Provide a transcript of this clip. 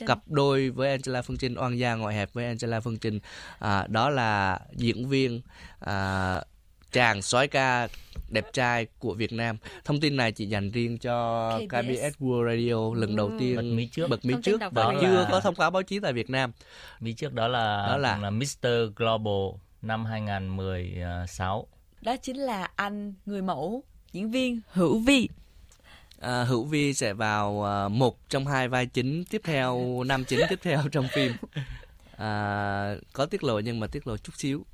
Trinh. Cặp đôi với Angela Phương Trinh, oan gia ngoại hẹp với Angela Phương Trinh. Đó là diễn viên chàng soái ca đẹp trai của Việt Nam. Thông tin này chỉ dành riêng cho KBS World Radio lần đầu tiên bật mí trước và chưa có thông cáo báo chí tại Việt Nam. Mí trước đó là Mr. Global năm 2016. Đó chính là anh người mẫu diễn viên Hữu Vi. Hữu Vi sẽ vào một trong hai vai chính tiếp theo, nam chính tiếp theo trong phim. Có tiết lộ nhưng mà tiết lộ chút xíu.